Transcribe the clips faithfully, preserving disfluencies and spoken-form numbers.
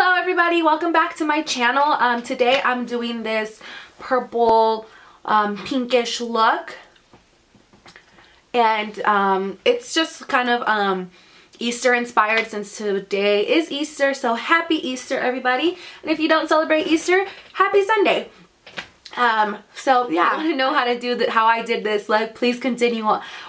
Hello everybody, welcome back to my channel. Um, today I'm doing this purple um, pinkish look, and um, it's just kind of um, Easter inspired since today is Easter, so happy Easter everybody. And if you don't celebrate Easter, happy Sunday. Um, so yeah, if you want to know how to do that, how I did this look, please continue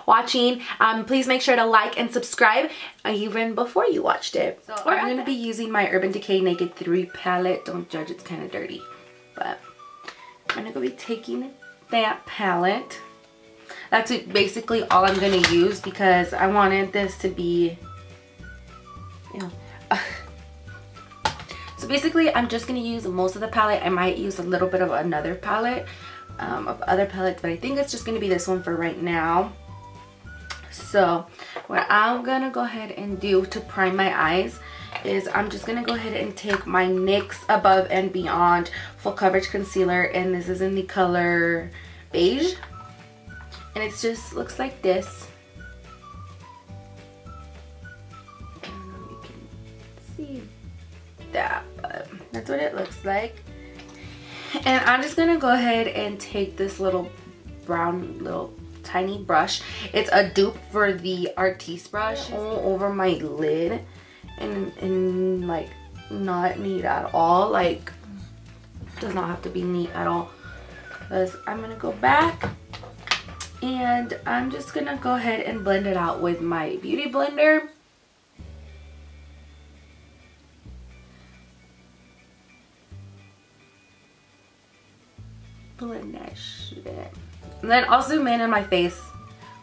watching. Um, please make sure to like and subscribe even before you watched it. So I'm going to be using my Urban Decay Naked three palette. Don't judge, it's kind of dirty, but I'm going to be taking that palette. That's basically all I'm going to use because I wanted this to be, you know, so basically, I'm just going to use most of the palette. I might use a little bit of another palette, um, of other palettes, but I think it's just going to be this one for right now. So what I'm going to go ahead and do to prime my eyes is I'm just going to go ahead and take my NYX Above and Beyond Full Coverage Concealer, and this is in the color beige. And it just looks like this. I don't know if you can see that, but that's what it looks like. And I'm just gonna go ahead and take this little brown little tiny brush. It's a dupe for the Artiste brush all over my lid, and, and like not neat at all, like does not have to be neat at all, because I'm gonna go back and I'm just gonna go ahead and blend it out with my Beauty Blender. Blend that shit. And then I'll zoom in on my face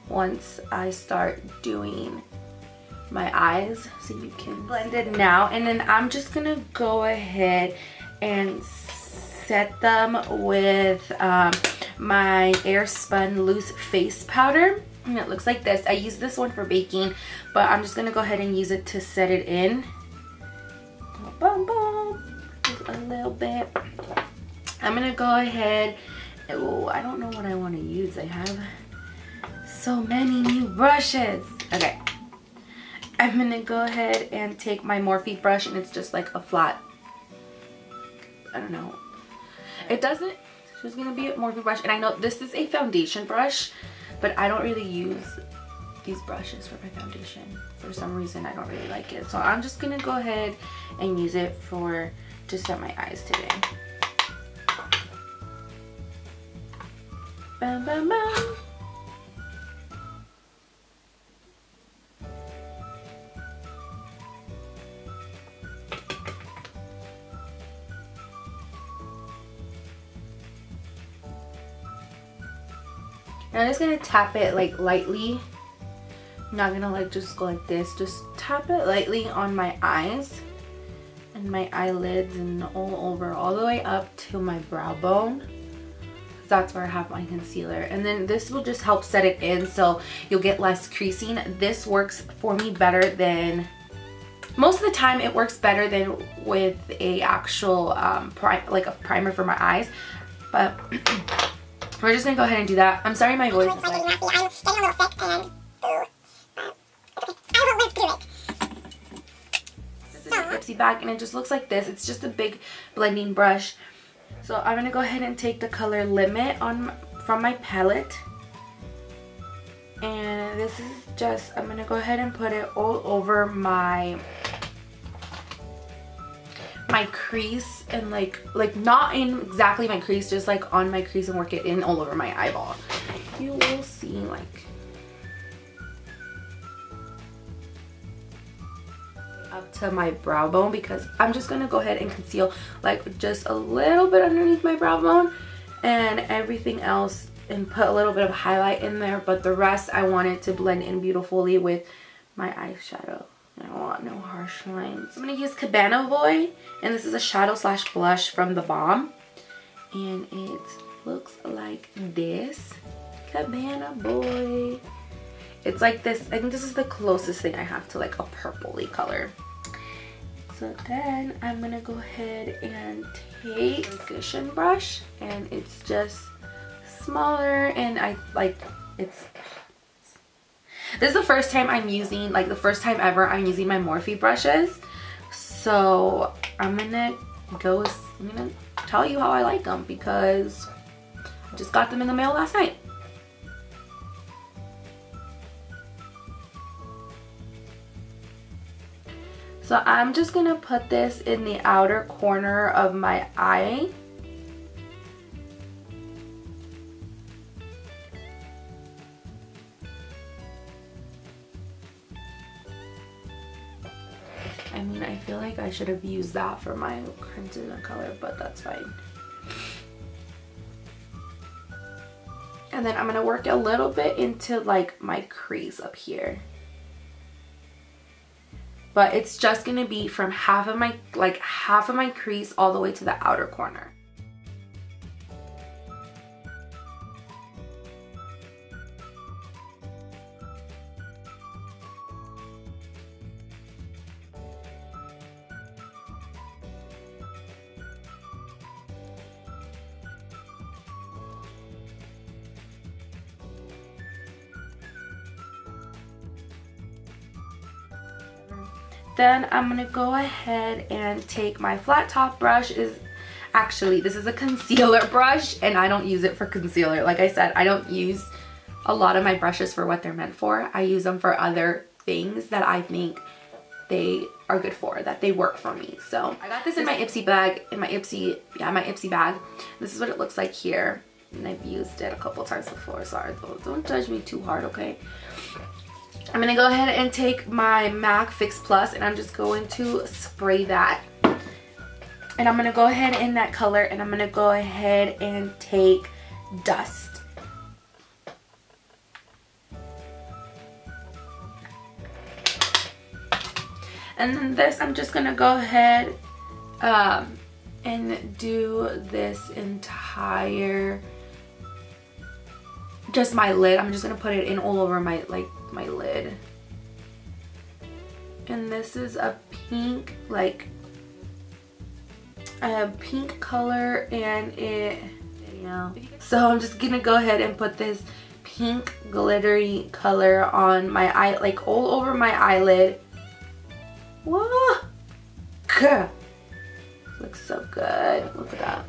once I start doing my eyes, so you can blend it now. And then I'm just gonna go ahead and set them with um, my Airspun loose face powder, and it looks like this. I use this one for baking, but I'm just gonna go ahead and use it to set it in. Boom, boom, just a little bit. I'm gonna go ahead. Oh, I don't know what I want to use. I have so many new brushes. Okay, I'm gonna go ahead and take my Morphe brush, and it's just like a flat, I don't know, it doesn't, it's gonna be a Morphe brush. And I know this is a foundation brush, but I don't really use these brushes for my foundation for some reason. I don't really like it, so I'm just gonna go ahead and use it for to set my eyes today. Bam, bam, bam. And I'm just gonna tap it like lightly. I'm not gonna like just go like this, just tap it lightly on my eyes and my eyelids and all over, all the way up to my brow bone. That's where I have my concealer, and then this will just help set it in, so you'll get less creasing. This works for me better than most of the time. It works better than with a actual um, prime, like a primer for my eyes, but we're just gonna go ahead and do that. I'm sorry my voice is like, I'm getting a little sick and I will live through it. This is an Ipsy bag, and it just looks like this. It's just a big blending brush. So I'm gonna go ahead and take the color Limit on from my palette, and this is just, I'm gonna go ahead and put it all over my my crease, and like like not in exactly my crease, just like on my crease, and work it in all over my eyeball. You will see like up to my brow bone, because I'm just gonna go ahead and conceal like just a little bit underneath my brow bone and everything else, and put a little bit of highlight in there, but the rest I want it to blend in beautifully with my eyeshadow. I don't want no harsh lines. I'm gonna use Cabana Boy, and this is a shadow slash blush from The Balm, and it looks like this. Cabana Boy. It's like this. I think this is the closest thing I have to like a purpley color. So then I'm gonna go ahead and take a cushion brush, and it's just smaller, and I like it's this is the first time I'm using like the first time ever I'm using my Morphe brushes, So I'm gonna go, I'm gonna tell you how I like them because I just got them in the mail last night. So I'm just gonna put this in the outer corner of my eye. I mean, I feel like I should have used that for my crimson color, but that's fine. And then I'm gonna work a little bit into like my crease up here. But it's just gonna be from half of my, like half of my crease all the way to the outer corner. Then I'm gonna go ahead and take my flat top brush. Is actually, this is a concealer brush and I don't use it for concealer. Like I said, I don't use a lot of my brushes for what they're meant for. I use them for other things that I think they are good for, that they work for me. So I got this in my Ipsy bag, in my Ipsy, yeah, my Ipsy bag. This is what it looks like here. And I've used it a couple times before, sorry, don't, don't judge me too hard, okay? I'm going to go ahead and take my MAC Fix Plus and I'm just going to spray that. And I'm going to go ahead in that color and I'm going to go ahead and take Dust. And then this, I'm just going to go ahead um, and do this entire, just my lid. I'm just going to put it in all over my, like, my lid. And this is a pink, like a pink color, and it, you know. So I'm just gonna go ahead and put this pink glittery color on my eye, like all over my eyelid. Whoa! Gah. Looks so good. Look at that.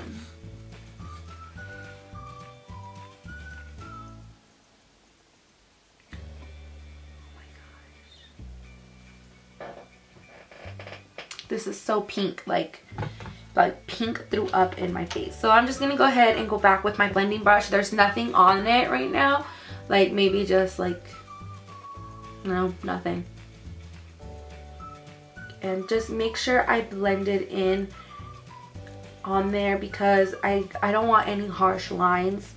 This is so pink, like like pink threw up in my face. So I'm just gonna go ahead and go back with my blending brush. There's nothing on it right now, like maybe just like, no, nothing. And just make sure I blend it in on there because I, I don't want any harsh lines.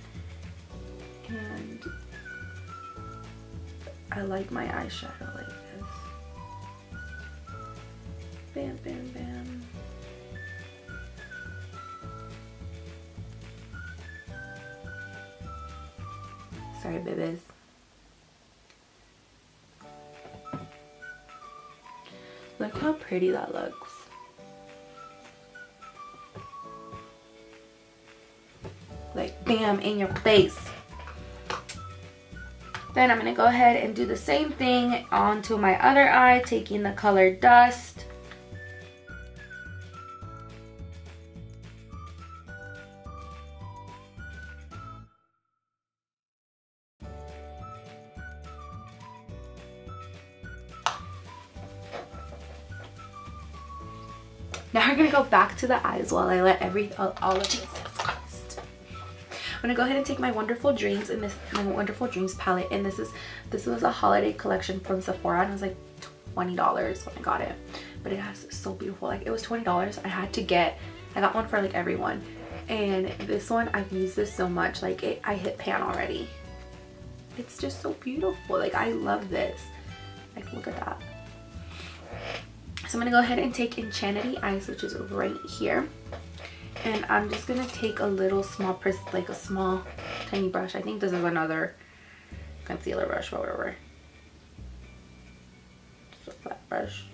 And I like my eyeshadow like this. Bam, bam, bam. Sorry, babies. Look how pretty that looks. Like, bam, in your face. Then I'm gonna go ahead and do the same thing onto my other eye, taking the color Dust. Now we're gonna go back to the eyes while I let every all, all of Jesus Christ. I'm gonna go ahead and take my Wonderful Dreams and this my Wonderful Dreams palette, and this is this was a holiday collection from Sephora and it was like twenty dollars when I got it. But it has so beautiful, like it was twenty dollars. I had to get, I got one for like everyone. And this one, I've used this so much, like it, I hit pan already. It's just so beautiful. Like I love this. Like look at that. So I'm going to go ahead and take Enchanted Eyes, which is right here. And I'm just going to take a little small, like a small tiny brush. I think this is another concealer brush, but whatever. It's a flat brush.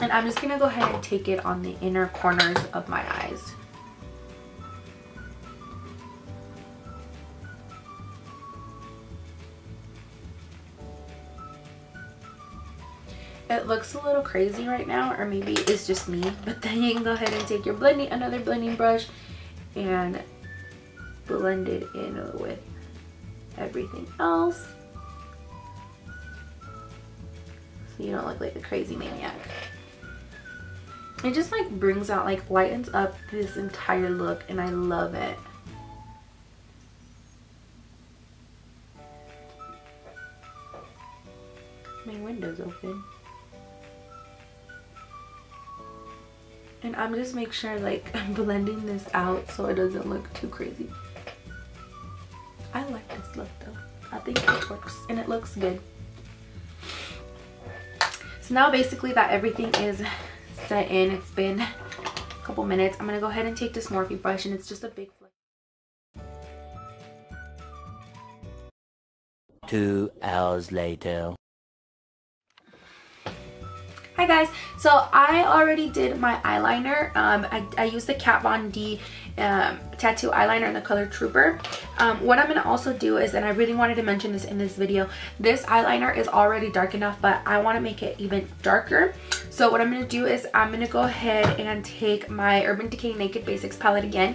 And I'm just going to go ahead and take it on the inner corners of my eyes. It looks a little crazy right now, or maybe it's just me, but then you can go ahead and take your blending, another blending brush, and blend it in with everything else, so you don't look like a crazy maniac. It just like brings out, like lightens up this entire look, and I love it. My window's open. And I'm just make sure like I'm blending this out so it doesn't look too crazy. I like this look though. I think it works and it looks good. So now basically that everything is set in. It's been a couple minutes. I'm gonna go ahead and take this Morphe brush, and it's just a big flip. Two hours later. Hi guys, so I already did my eyeliner. Um, I, I used the Kat Von D um, tattoo eyeliner in the color Trooper. Um, what I'm gonna also do is, and I really wanted to mention this in this video, this eyeliner is already dark enough, but I wanna make it even darker. So what I'm gonna do is I'm gonna go ahead and take my Urban Decay Naked Basics palette again,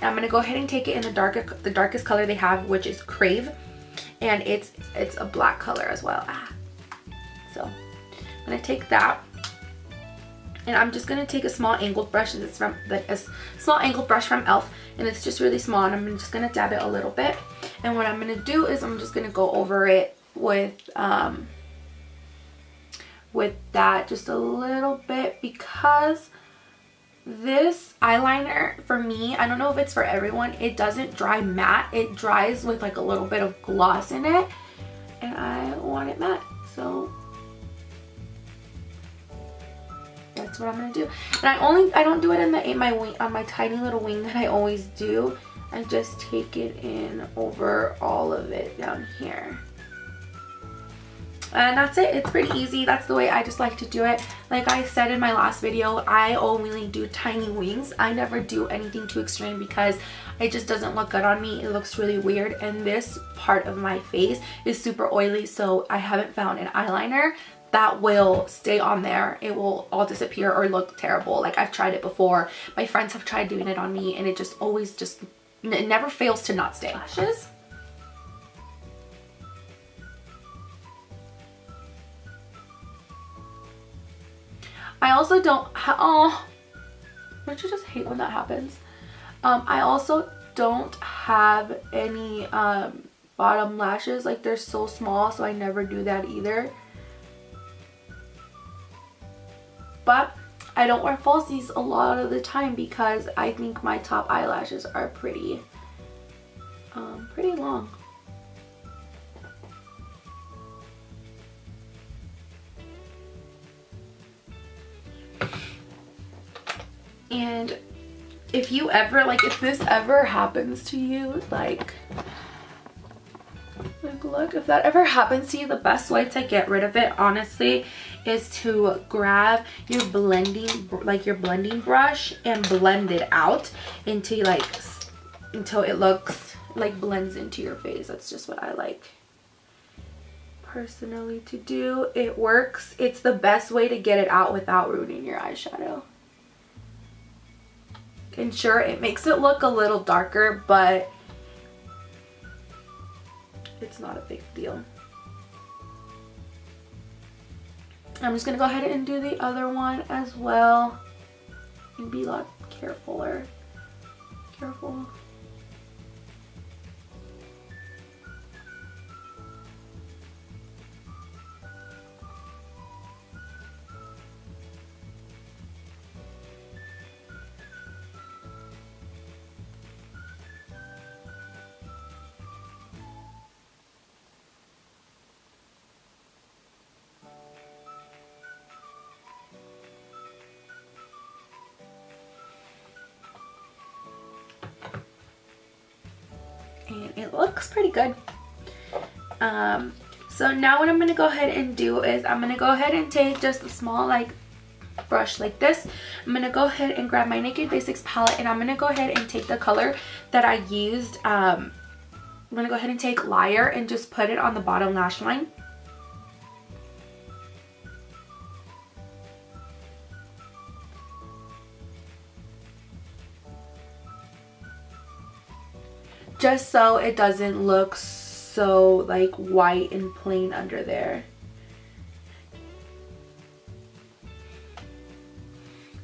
and I'm gonna go ahead and take it in the darkest, the darkest color they have, which is Crave, and it's it's a black color as well. Ah. So I'm gonna take that, and I'm just gonna take a small angled brush, and it's from like a small angled brush from E L F, and it's just really small, and I'm just gonna dab it a little bit. And what I'm gonna do is I'm just gonna go over it with um, with that just a little bit, because this eyeliner, for me, I don't know if it's for everyone, it doesn't dry matte. It dries with like a little bit of gloss in it, and I want it matte, so that's what I'm gonna do. And I only I don't do it in the in my wing on my tiny little wing that I always do. I just take it in over all of it down here, and that's it. It's pretty easy. That's the way I just like to do it. Like I said in my last video, I only do tiny wings. I never do anything too extreme because it just doesn't look good on me. It looks really weird, and this part of my face is super oily, so I haven't found an eyeliner that will stay on there. It will all disappear or look terrible. Like I've tried it before. My friends have tried doing it on me, and it just always just, it never fails to not stay. Lashes. I also don't, oh, don't you just hate when that happens? Um, I also don't have any um, bottom lashes. Like they're so small, so I never do that either. But I don't wear falsies a lot of the time because I think my top eyelashes are pretty, um, pretty long. And if you ever, like if this ever happens to you, like, like look, if that ever happens to you, the best way to get rid of it, honestly, is to grab your blending, like your blending brush, and blend it out into like, until it looks like blends into your face. That's just what I like personally to do. It works. It's the best way to get it out without ruining your eyeshadow. And sure, it makes it look a little darker, but it's not a big deal. I'm just gonna go ahead and do the other one as well, and be a lot carefuler. Careful. And it looks pretty good. Um, so now what I'm gonna go ahead and do is I'm gonna go ahead and take just a small like brush like this. I'm gonna go ahead and grab my Naked Basics palette, and I'm gonna go ahead and take the color that I used. Um, I'm gonna go ahead and take Liar and just put it on the bottom lash line. just so it doesn't look so like white and plain under there.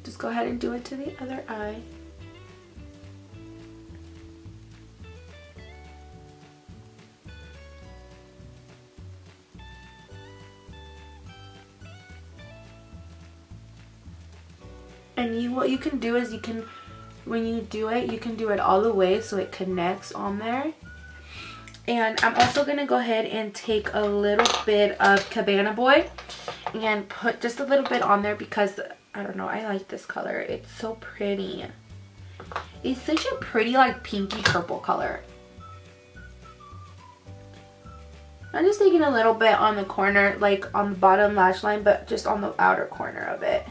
Just go ahead and do it to the other eye. And you, what you can do is you can, when you do it, you can do it all the way so it connects on there. And I'm also going to go ahead and take a little bit of Cabana Boy and put just a little bit on there because, I don't know, I like this color. It's so pretty. It's such a pretty, like, pinky purple color. I'm just taking a little bit on the corner, like, on the bottom lash line, but just on the outer corner of it.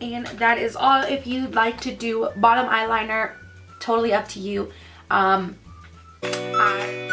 And that is all. If you'd like to do bottom eyeliner, totally up to you. Um, I...